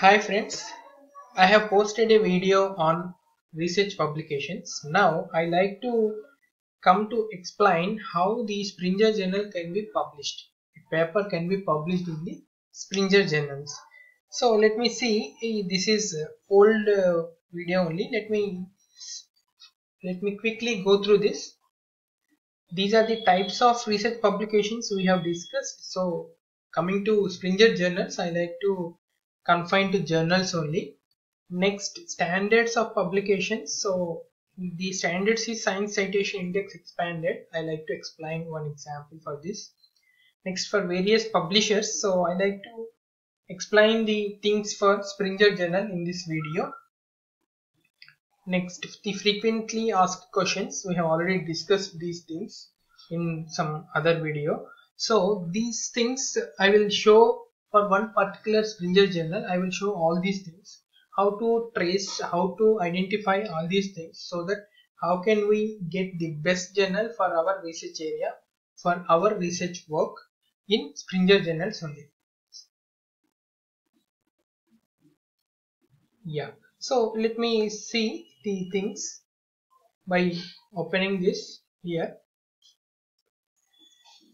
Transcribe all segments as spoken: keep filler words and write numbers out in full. Hi friends, I have posted a video on research publications. Now I like to come to explain how the Springer journal can be published. A paper can be published in the Springer journals. So let me see, this is old video only. Let me let me quickly go through this. These are the types of research publications we have discussed. So coming to Springer journals, I like to confined to journals only. Next, standards of publications. So the standards is Science Citation Index expanded. I like to explain one example for this. Next, for various publishers. So I like to explain the things for Springer journal in this video. Next, the frequently asked questions. We have already discussed these things in some other video. So these things I will show. For one particular Springer journal, I will show all these things, how to trace, how to identify all these things, so that how can we get the best journal for our research area, for our research work in Springer journals only. Yeah, so let me see the things by opening this here.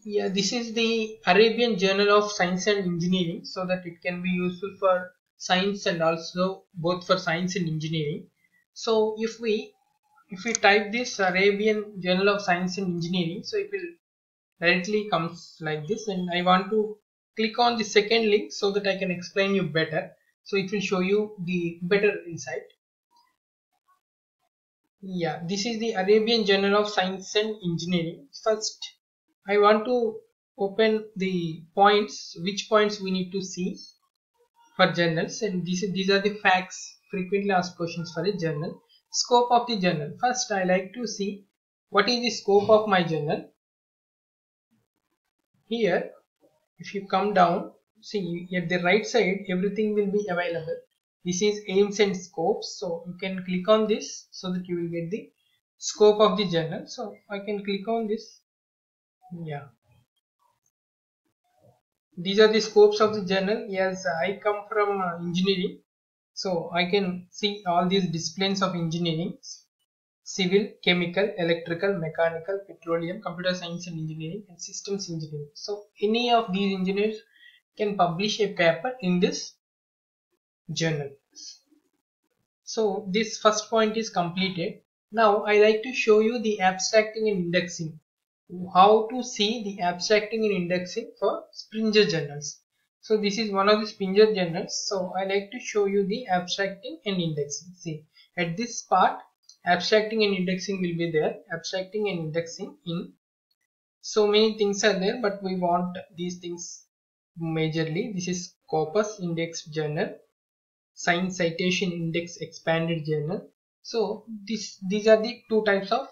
Yeah, this is the Arabian Journal of Science and Engineering, so that it can be useful for science and also both for science and engineering. So if we if we type this Arabian Journal of Science and Engineering, so it will directly comes like this, and I want to click on the second link so that I can explain you better. So it will show you the better insight. Yeah, this is the Arabian Journal of Science and Engineering. First, I want to open the points, which points we need to see for journals, and these, these are the facts, frequently asked questions for a journal. Scope of the journal. First, I like to see what is the scope of my journal. Here, if you come down, see at the right side, everything will be available. This is aims and scopes, so you can click on this so that you will get the scope of the journal. So I can click on this. Yeah, these are the scopes of the journal. Yes, I come from uh, engineering, so I can see all these disciplines of engineering: civil, chemical, electrical, mechanical, petroleum, computer science and engineering, and systems engineering. So any of these engineers can publish a paper in this journal. So this first point is completed. Now I like to show you the abstracting and indexing. How to see the abstracting and indexing for Springer journals. So this is one of the Springer journals. So I like to show you the abstracting and indexing. See, at this part, abstracting and indexing will be there. Abstracting and indexing in so many things are there, but we want these things majorly. This is Scopus Index Journal, Science Citation Index Expanded Journal. So this these are the two types of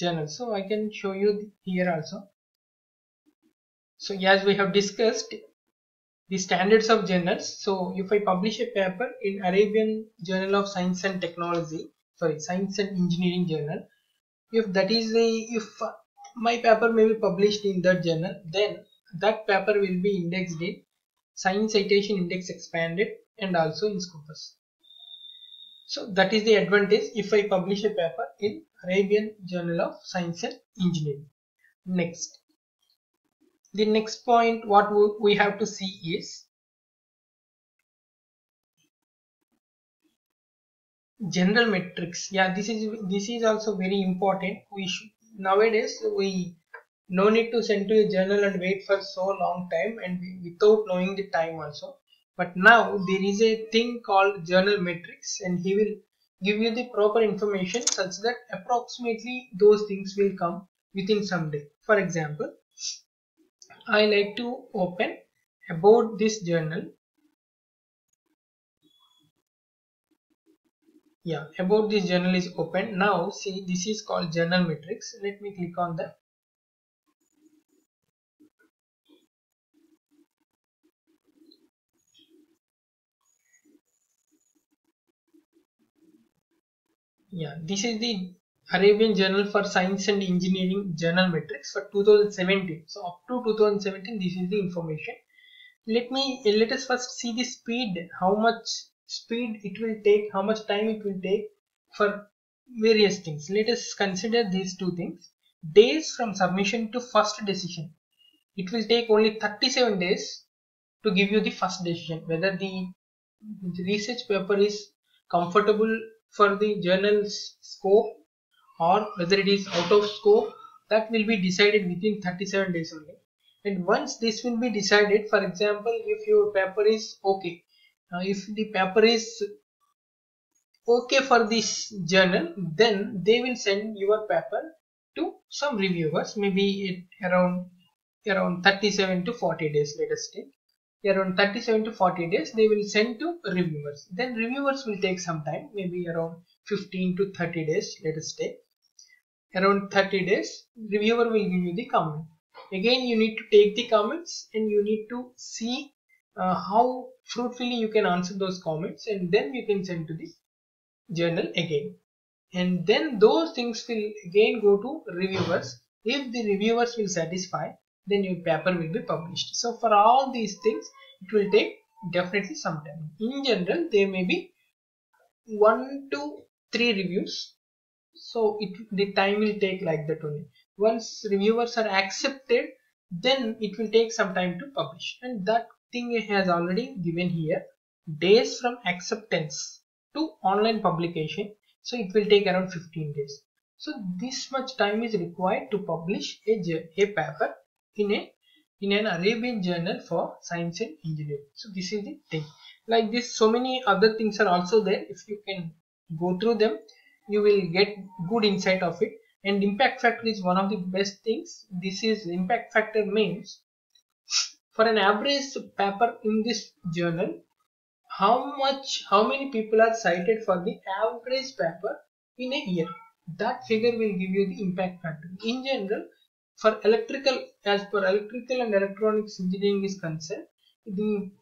journal. So I can show you here also. So as we have discussed the standards of journals. So if I publish a paper in Arabian Journal of Science and Technology, sorry, Science and Engineering Journal, if that is the if my paper may be published in that journal, then that paper will be indexed in Science Citation Index Expanded and also in Scopus. So that is the advantage if I publish a paper in Arabian Journal of Science and Engineering. Next, the next point what we have to see is general metrics. Yeah, this is this is also very important. We should, nowadays we no need to send to a journal and wait for so long time and without knowing the time also. But now there is a thing called journal metrics, and he will give you the proper information such that approximately those things will come within some day. For example, I like to open about this journal. Yeah, about this journal is open. Now see, this is called journal metrics. Let me click on that. Yeah, this is the Arabian Journal for Science and Engineering Journal Metrics for two thousand seventeen. So up to two thousand seventeen, this is the information. Let me let us first see the speed, how much speed it will take, how much time it will take for various things. Let us consider these two things. Days from submission to first decision. It will take only thirty-seven days to give you the first decision, whether the research paper is comfortable for the journal's scope or whether it is out of scope. That will be decided within thirty-seven days only. And once this will be decided, for example, if your paper is okay, now if the paper is okay for this journal, then they will send your paper to some reviewers, maybe it around around thirty-seven to forty days, let us take around thirty-seven to forty days, they will send to reviewers. Then reviewers will take some time, maybe around fifteen to thirty days, let us take around thirty days. Reviewer will give you the comment. Again, you need to take the comments and you need to see uh, how fruitfully you can answer those comments, and then you can send to the journal again, and then those things will again go to reviewers. If the reviewers will satisfy, then your paper will be published. So for all these things, it will take definitely some time. In general, there may be one to three reviews, so it the time will take like that only. Once reviewers are accepted, then it will take some time to publish, and that thing has already given here, days from acceptance to online publication. So it will take around fifteen days. So this much time is required to publish a, a paper in a in an Arabian journal for science and engineering. So this is the thing. Like this, so many other things are also there. If you can go through them, you will get good insight of it. And impact factor is one of the best things. This is impact factor means for an average paper in this journal, how much, how many people are cited for the average paper in a year. That figure will give you the impact factor. In general, for electrical, as per electrical and electronics engineering is concerned, the,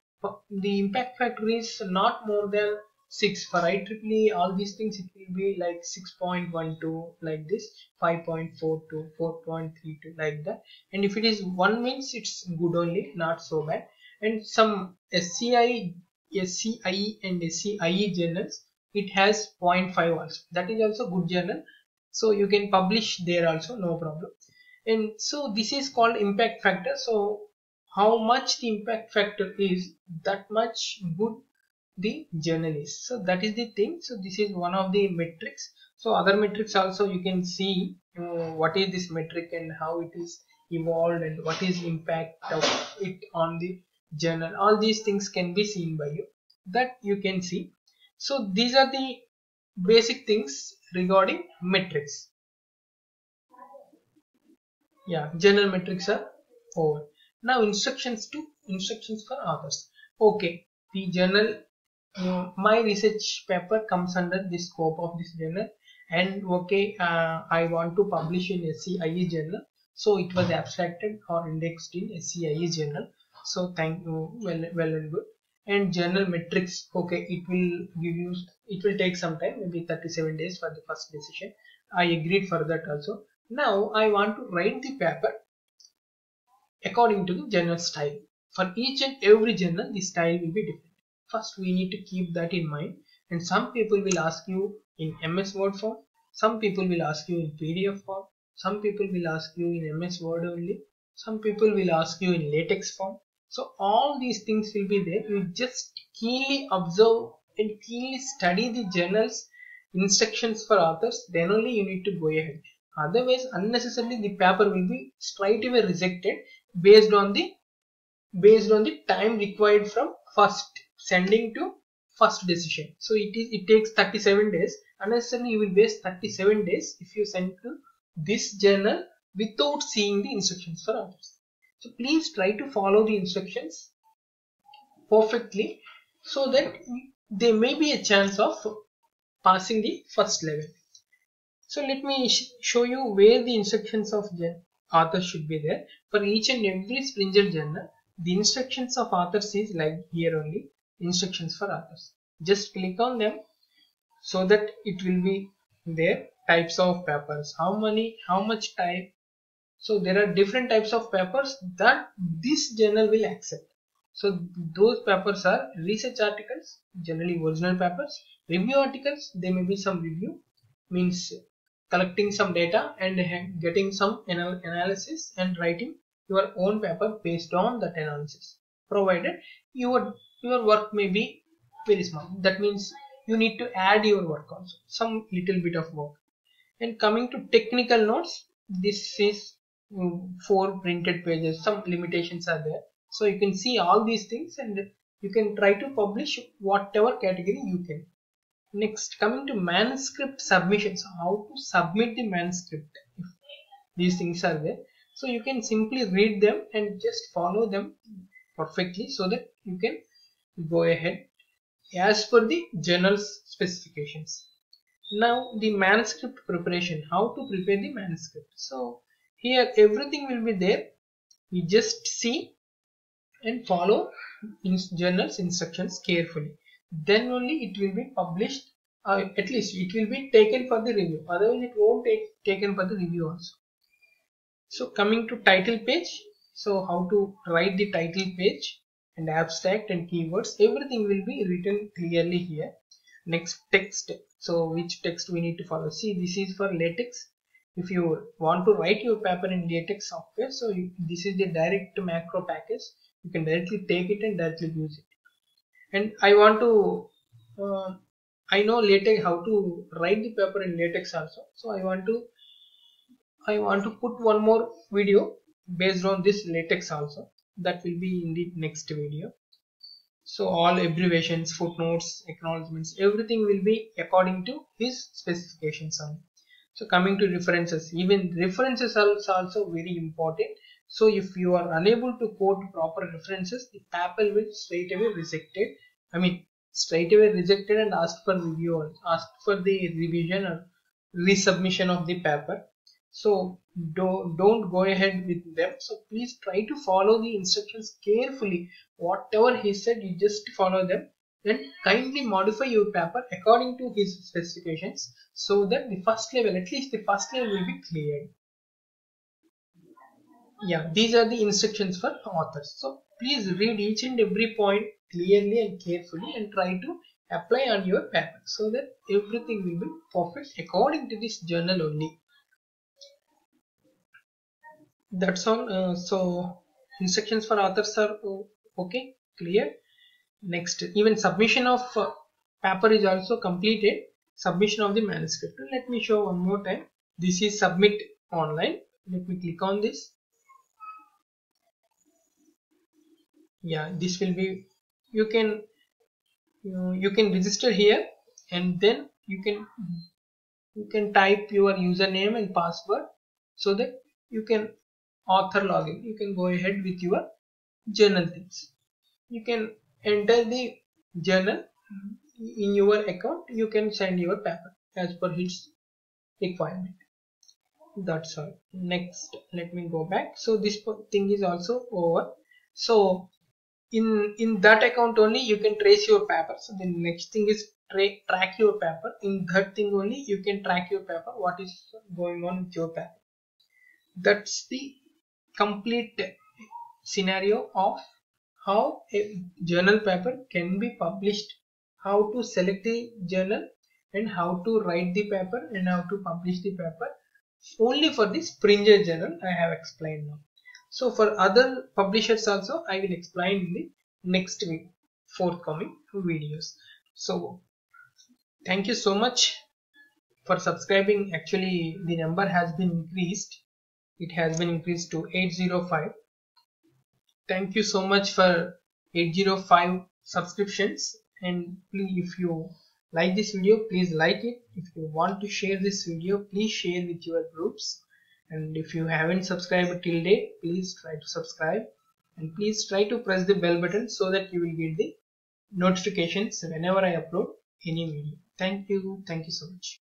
the impact factor is not more than six. For I triple E, all these things, it will be like six point one two, like this, five point four two, four point three two, like that. And if it is one means it's good only, not so bad. And some S C I E, S C I E and S C I E journals, it has zero point five also. That is also good journal, so you can publish there also, no problem. And so this is called impact factor. So how much the impact factor is, that much good the journal is. So that is the thing. So this is one of the metrics. So other metrics also you can see, you know, what is this metric and how it is evolved and what is impact of it on the journal. All these things can be seen by you, that you can see. So these are the basic things regarding metrics. Yeah, journal metrics are over. Now instructions to instructions for authors. Okay, the journal, you know, my research paper comes under the scope of this journal, and okay, uh, I want to publish in S C I E journal, so it was abstracted or indexed in S C I E journal. So thank you, well, well and good. And journal metrics, okay, it will give you, it will take some time, maybe thirty-seven days for the first decision. I agreed for that also. Now I want to write the paper according to the journal style. For each and every journal, the style will be different. First, we need to keep that in mind. And some people will ask you in M S Word form, some people will ask you in P D F form, some people will ask you in M S Word only, some people will ask you in LaTeX form. So all these things will be there. You just keenly observe and keenly study the journal's instructions for authors. Then only you need to go ahead. Otherwise, unnecessarily the paper will be straight away rejected based on the based on the time required from first sending to first decision. So it is it takes thirty-seven days. Unnecessarily you will waste thirty-seven days if you send to this journal without seeing the instructions for authors. So please try to follow the instructions perfectly, so that there may be a chance of passing the first level. So let me sh show you where the instructions of authors should be there. For each and every Springer journal, the instructions of authors is like here only, instructions for authors. Just click on them so that it will be there. Types of papers, how many, how much type. So there are different types of papers that this journal will accept. So those papers are research articles, generally original papers. Review articles, they may be some review, means collecting some data and getting some anal analysis and writing your own paper based on that analysis, provided your your work may be very small. That means you need to add your work also, some little bit of work. And coming to technical notes, this is four printed pages, some limitations are there. So you can see all these things and you can try to publish whatever category you can. Next, coming to manuscript submissions, how to submit the manuscript if these things are there. So you can simply read them and just follow them perfectly so that you can go ahead as per the journal's specifications. Now the manuscript preparation, how to prepare the manuscript. So here everything will be there. You just see and follow in journal's instructions carefully, then only it will be published, uh, at least it will be taken for the review, otherwise it won't be taken for the review also. So coming to title page, so how to write the title page and abstract and keywords, everything will be written clearly here. Next, text, so which text we need to follow. See, this is for LaTeX. If you want to write your paper in LaTeX software, so you, this is the direct macro package. You can directly take it and directly use it. And I want to, uh, I know LaTeX, how to write the paper in LaTeX also. So I want to, I want to put one more video based on this LaTeX also. That will be in the next video. So all abbreviations, footnotes, acknowledgements, everything will be according to his specifications only. So coming to references, even references are also very important. So if you are unable to quote proper references, the paper will straight away rejected. I mean, straight away rejected and asked for review or asked for the revision or resubmission of the paper. So do, don't go ahead with them. So please try to follow the instructions carefully. Whatever he said, you just follow them. Then kindly modify your paper according to his specifications so that the first level, at least the first level, will be cleared. Yeah, these are the instructions for authors. So please read each and every point clearly and carefully and try to apply on your paper so that everything will be perfect according to this journal only. That's all. Uh, so instructions for authors are okay, clear. Next, even submission of uh, paper is also completed. Submission of the manuscript. Let me show one more time. This is submit online. Let me click on this. Yeah, this will be, you can you, know, you can register here and then you can you can type your username and password so that you can author login. You can go ahead with your journal things. You can enter the journal in your account. You can send your paper as per its requirement. That's all. Next, let me go back. So this thing is also over. So In, in that account only you can trace your paper. So the next thing is tra track your paper. In that thing only you can track your paper, what is going on with your paper. That's the complete scenario of how a journal paper can be published, how to select the journal and how to write the paper and how to publish the paper. Only for the Springer journal I have explained now. So for other publishers also I will explain in the next week forthcoming videos. So thank you so much for subscribing. Actually the number has been increased. It has been increased to eight zero five. Thank you so much for eight zero five subscriptions. And please, if you like this video, please like it. If you want to share this video, please share with your groups. And if you haven't subscribed till date, please try to subscribe and please try to press the bell button so that you will get the notifications whenever I upload any video. Thank you. Thank you so much.